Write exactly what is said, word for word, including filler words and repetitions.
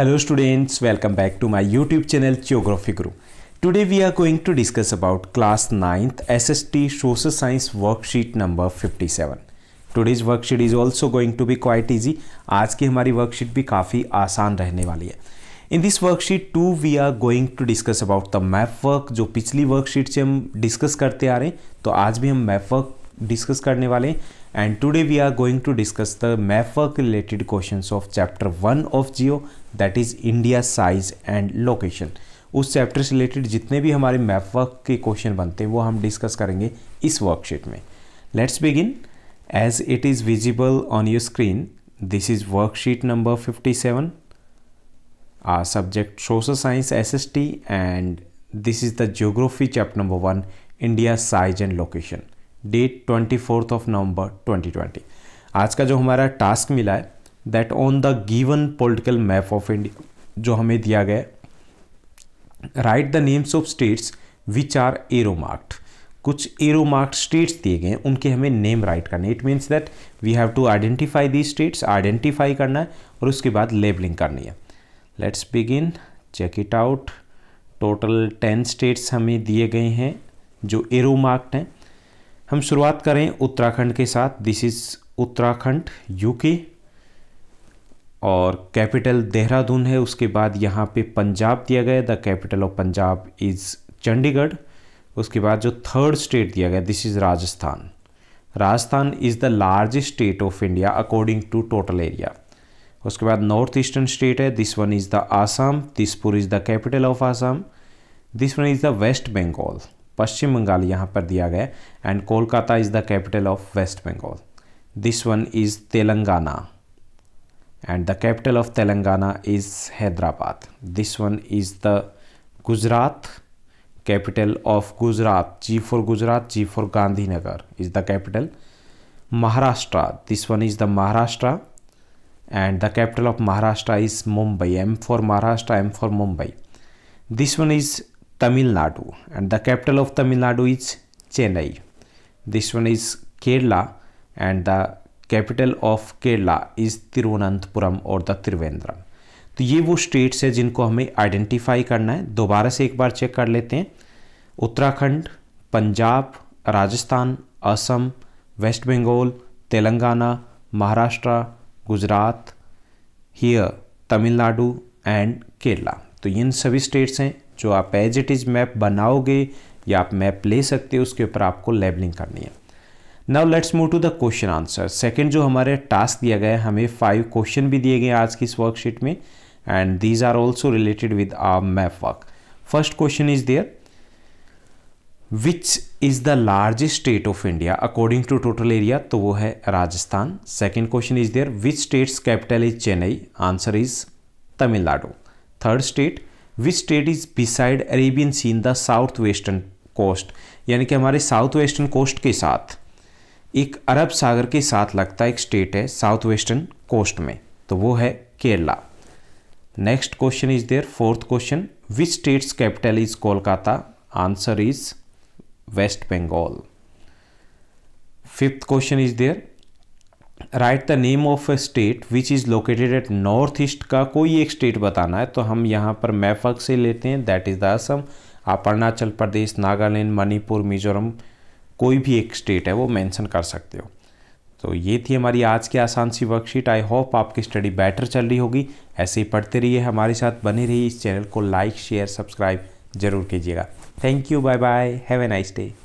Hello students, welcome back to my YouTube channel Geography Guru. Today we are going to discuss about class ninth S S T Social Science worksheet number fifty-seven. Today's worksheet is also going to be quite easy. आज की हमारी worksheet भी काफ़ी आसान रहने वाली है. In this worksheet two we are going to discuss about the map work. जो पिछली worksheet से हम discuss करते आ रहे हैं तो आज भी हम map work discuss करने वाले हैं. And today we are going to discuss the map work related questions of chapter one of geo, that is India size and location. उस चैप्टर से रिलेटेड जितने भी हमारे मैप वर्क के क्वेश्चन बनते हैं वो हम डिस्कस करेंगे इस वर्कशीट में. Let's begin. As it is visible on your screen, this is worksheet number fifty-seven, our subject social science S S T, and this is the geography chapter number one India size and location, date twenty fourth of November twenty twenty. आज का जो हमारा task मिला है that on the given political map of India जो हमें दिया गया है, right the names of states which are arrow marked. कुछ एरो मार्क्ड स्टेट्स दिए गए हैं, उनके हमें नेम राइट करने. It means that we have to identify the states, identify करना है और उसके बाद लेबलिंग करनी है. Let's begin. Check it out. Total ten states हमें दिए गए हैं जो एरो मार्क्ड हैं. हम शुरुआत करें उत्तराखंड के साथ. दिस इज़ उत्तराखंड यूके और कैपिटल देहरादून है. उसके बाद यहाँ पे पंजाब दिया गया, the capital of Punjab is Chandigarh. उसके बाद जो थर्ड स्टेट दिया गया this is Rajasthan. Rajasthan is the largest state of India according to total area. उसके बाद नॉर्थ ईस्टर्न स्टेट है, this one is the Assam, Dispur is the capital of Assam. This one is the West Bengal, पश्चिम बंगाल यहाँ पर दिया गया, and Kolkata is the capital of West Bengal. This one is Telangana and the capital of Telangana is Hyderabad. This one is the Gujarat, capital of Gujarat, G for Gujarat, G for Gandhinagar is the capital. Maharashtra, this one is the Maharashtra and the capital of Maharashtra is Mumbai, M for Maharashtra, M for Mumbai. This one is Tamil Nadu and the capital of Tamil Nadu is Chennai. This one is Kerala and the capital of Kerala is Thiruvananthapuram or the Thiruvananthapuram. तो ये वो states हैं जिनको हमें identify करना है. दोबारा से एक बार चेक कर लेते हैं. Uttarakhand, Punjab, Rajasthan, Assam, West Bengal, Telangana, Maharashtra, Gujarat, here Tamil Nadu and Kerala. तो इन सभी स्टेट्स हैं जो आप एज इट इज़ मैप बनाओगे या आप मैप ले सकते हो, उसके ऊपर आपको लेबलिंग करनी है. Now let's move to the question answer. Second जो हमारे टास्क दिया गया है, हमें फाइव क्वेश्चन भी दिए गए आज की इस वर्कशीट में, and these are also related with our map work. First question is there, which is the largest state of India according to total area, तो वो है Rajasthan. Second question is there, which states capital is Chennai, answer is Tamil Nadu. Third state, which state is beside Arabian sea in the south western coast, यानी कि हमारे south western coast के साथ एक अरब सागर के साथ लगता एक स्टेट है साउथ वेस्टर्न कोस्ट में, तो वो है Kerala. Next question is there, fourth question, which states capital is Kolkata, answer is West Bengal. Fifth question is there, write the name of a state which is located at north east, का कोई एक state बताना है. तो हम यहाँ पर मैप वर्क से लेते हैं, दैट इज़ द असम. आप अरुणाचल प्रदेश, नागालैंड, मणिपुर, मिजोरम, कोई भी एक स्टेट है वो मेंशन कर सकते हो. तो ये थी हमारी आज की आसान सी वर्कशीट. आई होप आपकी स्टडी बेटर चल रही होगी. ऐसे ही पढ़ते रहिए, हमारे साथ बने रहिए. इस चैनल को लाइक, शेयर, सब्सक्राइब जरूर कीजिएगा. Thank you, bye bye, have a nice day.